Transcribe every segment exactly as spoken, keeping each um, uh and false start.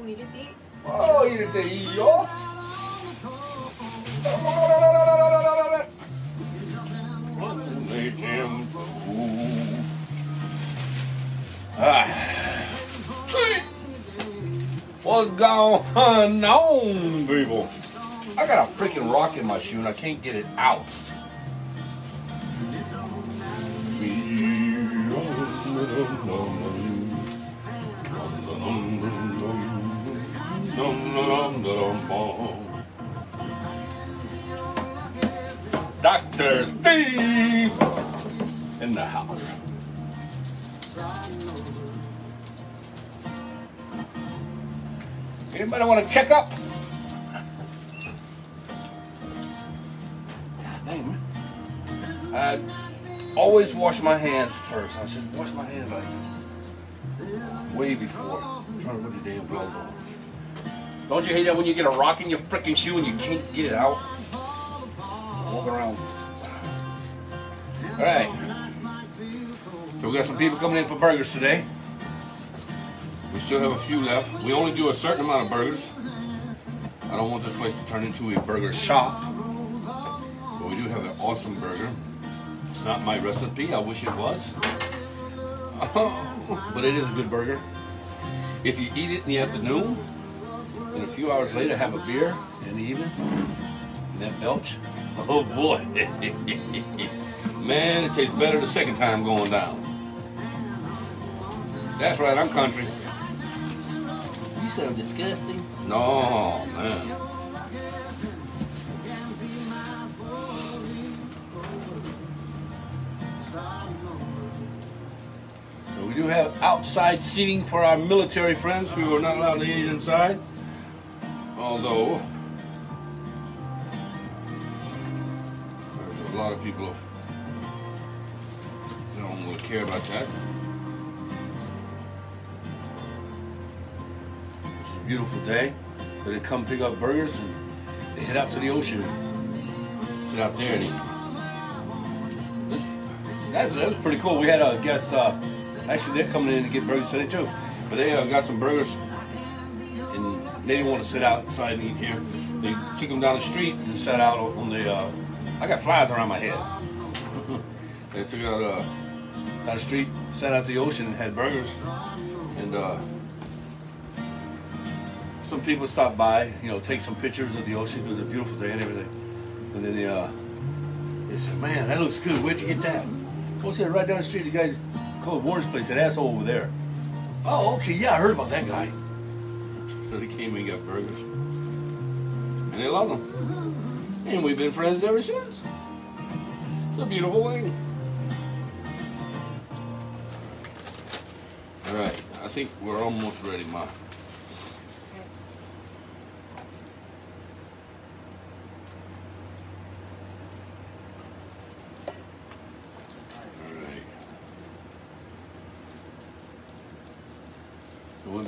もう入れていい？もう入れていいよ。あWhat's going on, people? I got a freaking rock in my shoe and I can't get it out. Doctor Steve in the house.Anybody want to check up? God dang it. I always wash my hands first. I should wash my hands like way before I'm trying to put the damn gloves on. Don't you hate that when you get a rock in your freaking shoe and you can't get it out? Walk around. All right. So we got some people coming in for burgers today.We still have a few left. We only do a certain amount of burgers. I don't want this place to turn into a burger shop. But we do have an awesome burger. It's not my recipe. I wish it was. But it is a good burger. If you eat it in the afternoon, and a few hours later have a beer in the evening, and that belch, oh boy. Man, it tastes better the second time going down. That's right, I'm country.You sound disgusting. No, man. So we do have outside seating for our military friends who are not allowed to eat inside. Although, there's a lot of people who don't really care about that.Beautiful day, so they come pick up burgers and they head out to the ocean, sit out there and eat. This, that's, that was pretty cool. We had a guest, uh, actually they're coming in to get burgers today too, but they uh, got some burgers and they didn't want to sit outside and eat here. They took them down the street and sat out on the, uh, I got flies around my head. They took out uh, down the street, sat out to the ocean and had burgers and uh, some people stop by, you know, take some pictures of the ocean because it's a beautiful day and everything. And then they, uh, they said, man, that looks good. Where'd you get that? Oh, said right down the street, the guy's called Warren's place, that asshole over there. Oh, okay, yeah, I heard about that guy. So they came and got burgers. And they love them. And we've been friends ever since. It's a beautiful thing. All right, I think we're almost ready, Ma.We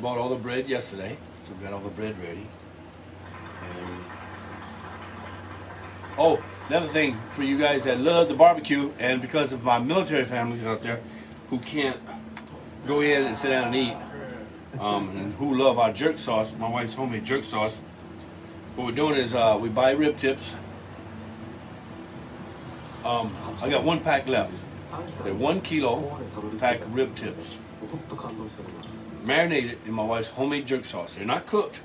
bought all the bread yesterday, so we got all the bread ready. And oh, another thing for you guys that love the barbecue, and because of my military families out there who can't go in and sit down and eat, um, and who love our jerk sauce, my wife's homemade jerk sauce, what we're doing is uh, we buy rib tips. Um, I got one pack left. They're one kilo pack rib tips.Marinated in my wife's homemade jerk sauce. They're not cooked.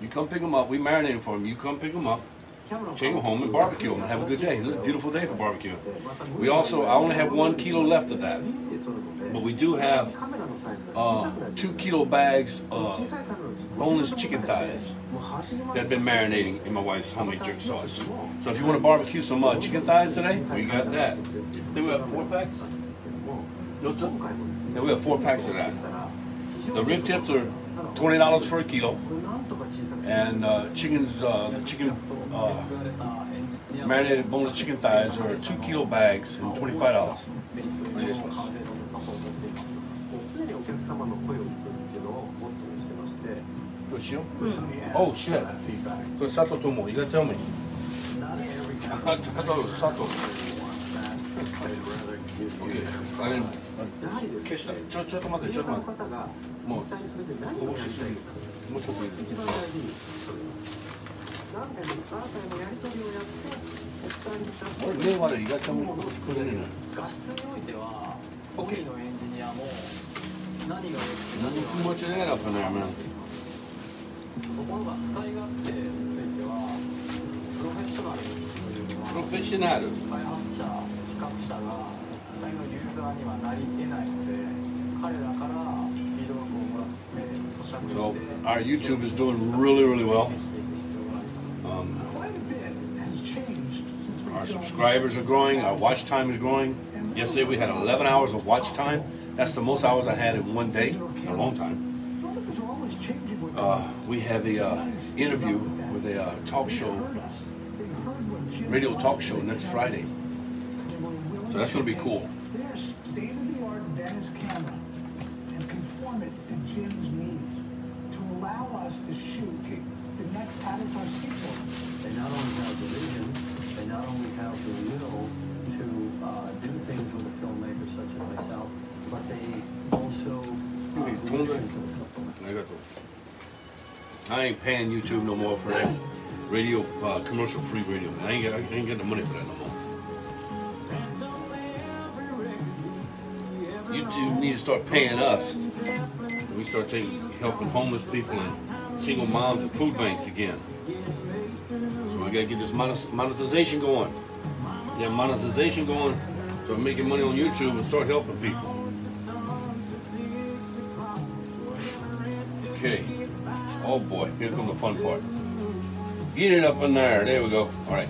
You come pick them up. We marinate them for them. You come pick them up, take them home and barbecue them and have a good day. It's a beautiful day for barbecue. We also, I only have one kilo left of that. But we do have uh, two kilo bags of boneless chicken thighs that have been marinating in my wife's homemade jerk sauce. So if you want to barbecue some uh, chicken thighs today, we got that. Then we have four packs. Then we have four packs of that.The rib tips are twenty dollars for a kilo, and uh, chickens, uh, the chicken, uh, marinated boneless chicken thighs are two kilo bags and twenty-five dollars. Delicious. What's your? Oh shit! So Sato Tomo, you gotta tell me. I thought it was Sato. Okay, I didn't.ちょ、ちょっと待って、ちょっと待って。もう、こぼもちょっと一番大事に何回もあなたへのやり取りをやってお二人に立って画質においてはソニーのエンジニアも何が良くて何が良くてところが使い勝手についてはプロフェッショナルプロフェッショナル開発者企画者が実際のユーザーにはなり得ないので彼らからフィードバックをもらって咀嚼して Our YouTube is doing really really well. Um, our subscribers are growing. Our watch time is growing. Yesterday we had eleven hours of watch time. That's the most hours I had in one day in a long time. Uh, we have a uh, interview with a uh, talk show, radio talk show next Friday. So that's going to be cool. They not only have the vision, they not only have the will to uh, do things with a filmmaker such as myself, but they also uh, listen to the filmmaker. I ain't paying YouTube no more for that radio, uh, commercial-free radio. I ain't, I ain't getting the money for that no more. YouTube need to start paying us. We start taking, helping homeless people and single moms and food banks again. So we gotta get this monetization going. Get monetization going. Start making money on YouTube and start helping people. Okay. Oh boy, here comes the fun part. Get it up in there. There we go. All right.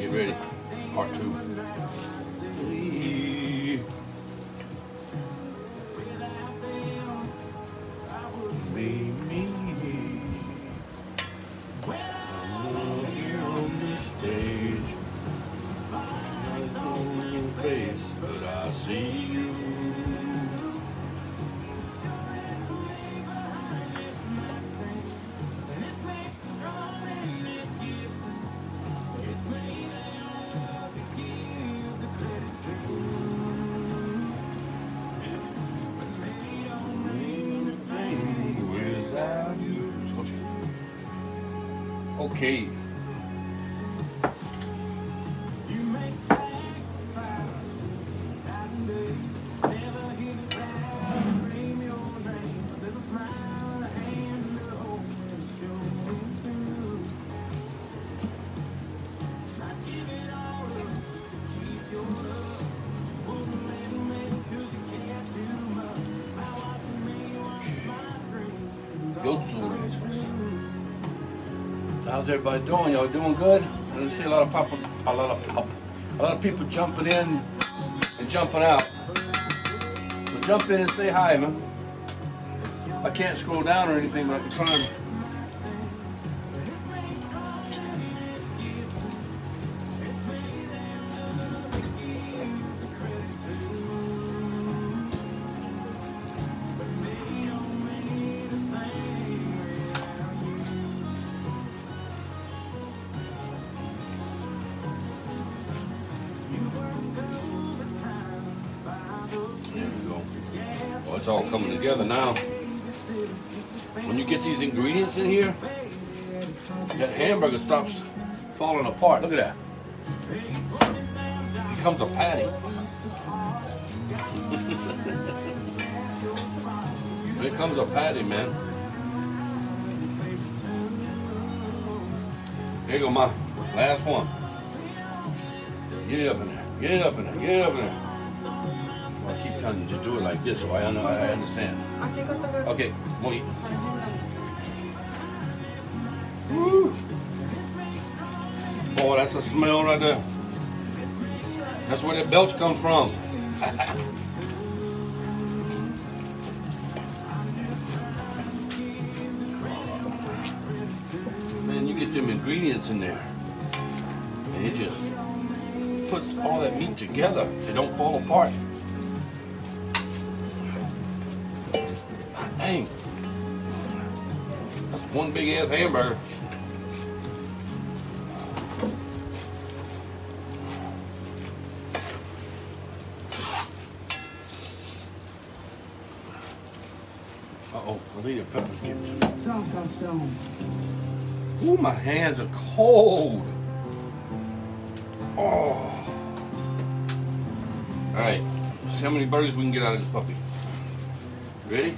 Get ready. Part two. Okay. How's everybody doing? Y'all doing good? I see a lot of pop, a lot of pop, a lot of people jumping in and jumping out. So jump in and say hi, man. I can't scroll down or anything, but I can try and. It's all coming together now. When you get these ingredients in here, that hamburger stops falling apart. Look at that. It becomes a patty. It becomes a patty, man. There you go, Ma. Last one. Get it up in there. Get it up in there. Get it up in there. I keep telling you, just do it like this, so I, I understand. Okay, we'll eat. Woo! Oh, that's a smell right there. That's where that belch comes from. Man, you get them ingredients in there, and it just puts all that meat together. They don't fall apart. Dang. That's one big ass hamburger. Uh-oh, Alita Pepper's getting to me. Sounds like stone. Ooh, my hands are cold. Oh. All right, see how many burgers we can get out of this puppy. Ready?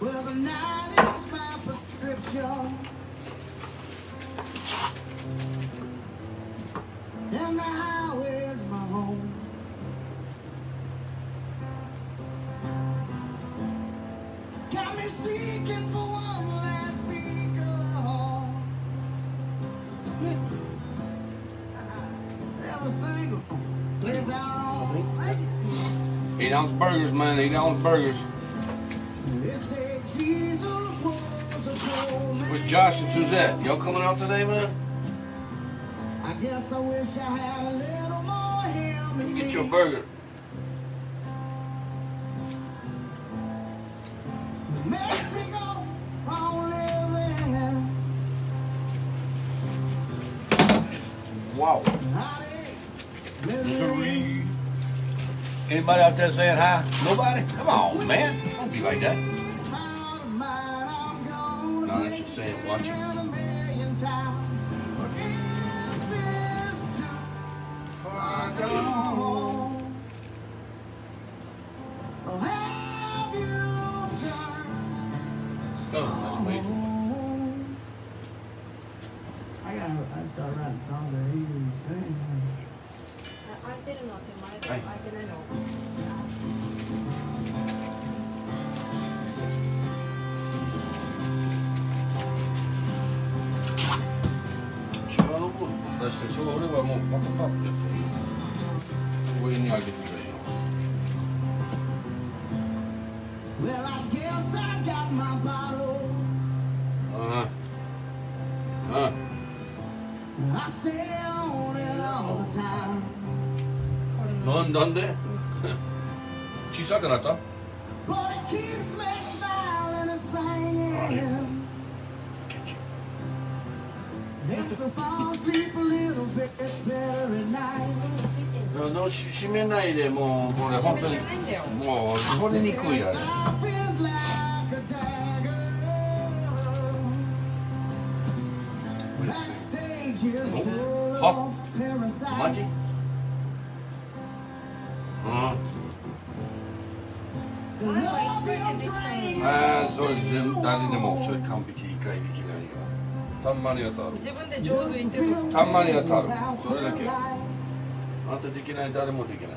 Well, the night is my prescription, and the highway is my home. Got me seeking for one last beat of home. Every single place I roam. Eight ounce burgers, man. Eight ounce burgers. Where's Josh and Suzette? Y'all coming out today, man? I guess I wish I had a little more him. Let's get your burger. Mexico, I'm living. Wow. Misery. Anybody out there saying hi? Nobody? Come on, man. Don't be like that. Just saying, watch it. Stone, let's wait. I gotta, I start writing songs that he didn't sing. I didn't know that. I didn't know. Adesso solo volevo un po' di voi ne avete più. Well, I guess I got my bottle. Uh-huh. Uh-huh. I stay on it all the time. Non, donde? Ci sa grata? But it keeps me smiling and singing. It's a fall sleep a little bit better at night. No, no, shime nai de, mo, kore, honto ni, mo, kore nikui ya. Oh, machi? Huh? Ah, so it's just, daddy demo, so it can't be kikai deki nai yo. たんまり当たる。自分で上手に言ってる。たんまり当たる。それだけ。あんたできない、誰もできない。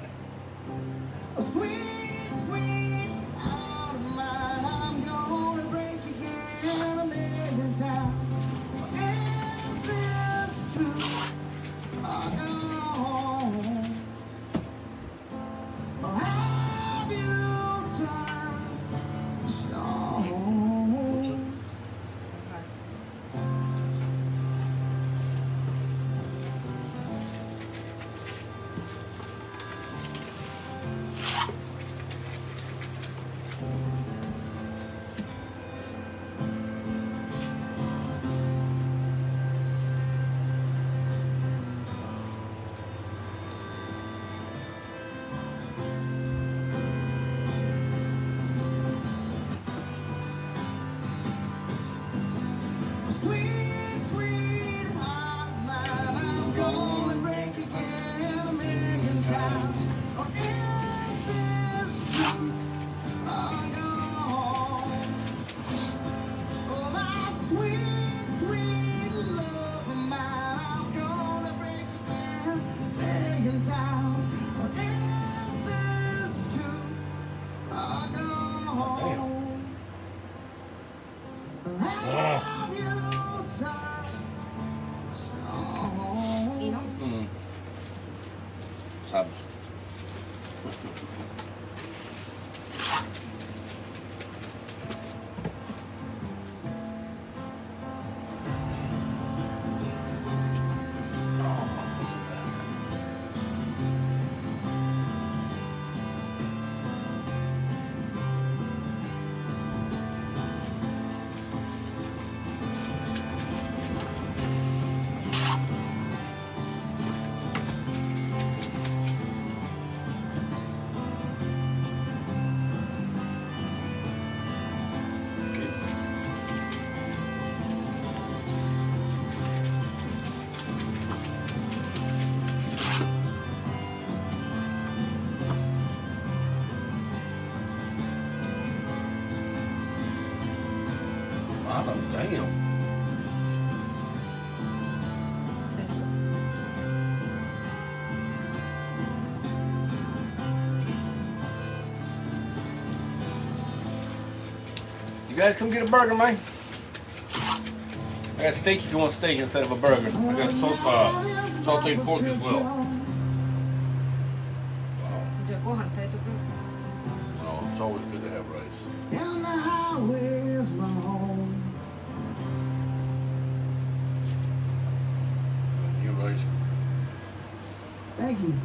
Damn. Oh. about damn. You guys come get a burger, man. I got steak if you want steak instead of a burger. I got salt, uh, sauteed pork as well. Wow. No, it's always good to have rice. Down the highway's my home. New rice cooker. Thank you. Okay.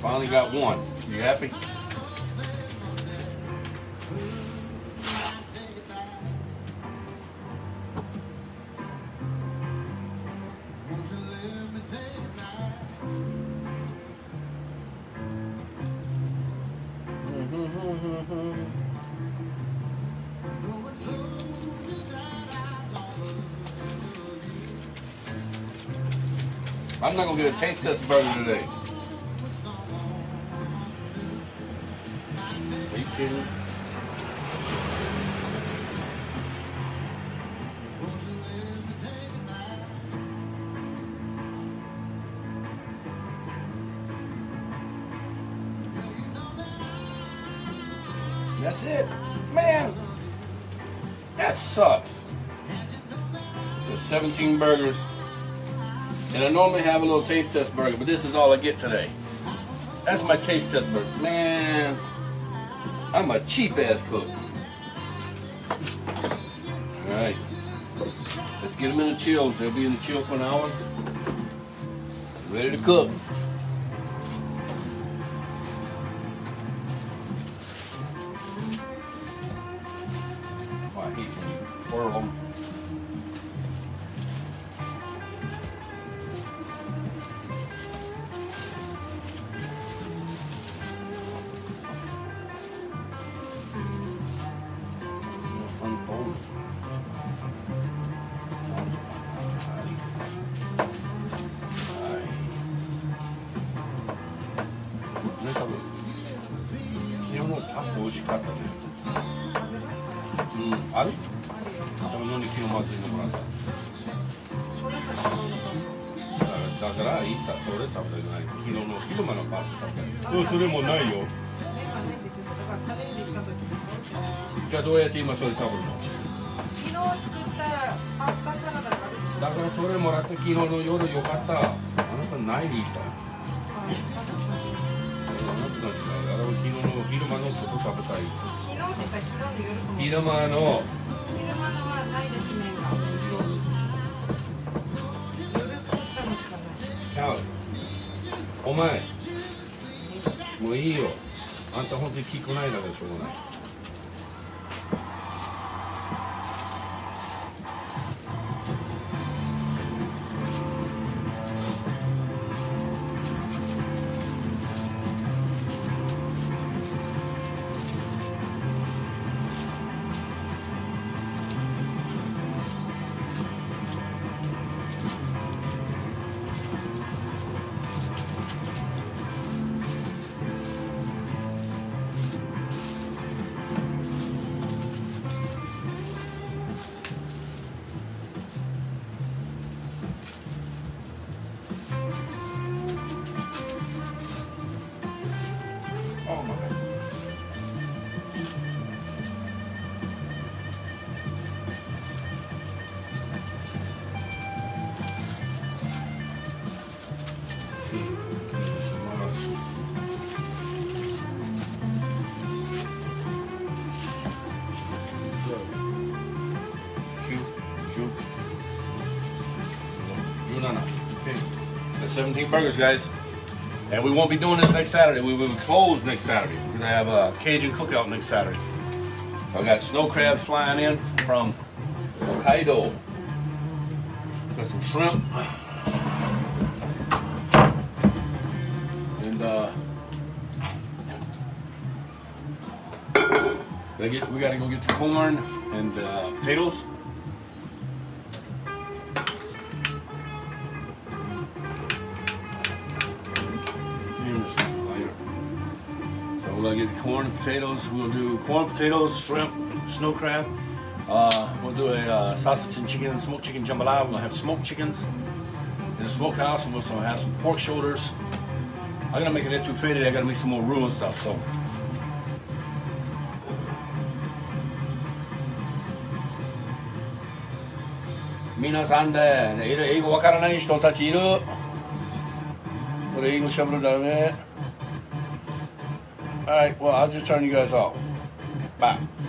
Finally got one. You happy? I'm not gonna get a taste test burger today. That's it, man. That sucks. There's seventeen burgers, and I normally have a little taste test burger, but this is all I get today. That's my taste test burger, man. I'm a cheap-ass cook. Alright. Let's get them in the chill. They'll be in the chill for an hour. Ready to cook. Oh, I hate when you twirl them.お前もういいよ。あんた本当に聞こないだからしょうがない。seventeen burgers, guys, and we won't be doing this next Saturday. We will be closed next Saturday because I have a Cajun cookout next Saturday. I got snow crabs flying in from Hokkaido. Got some shrimp. And uh, we gotta go get the corn and uh, potatoes. We'll get the corn and potatoes. We'll do corn, potatoes, shrimp, snow crab. Uh, we'll do a uh, sausage and chicken, smoked chicken jambalaya. We're gonna have smoked chickens in a smokehouse, and we'll also have some pork shoulders. I'm gonna make an etouffee today. I gotta make some more roux and stuff. So. Minasan de,英語わからない人たちいる。俺英語しゃべるだめ。All right, well, I'll just turn you guys off. Bye.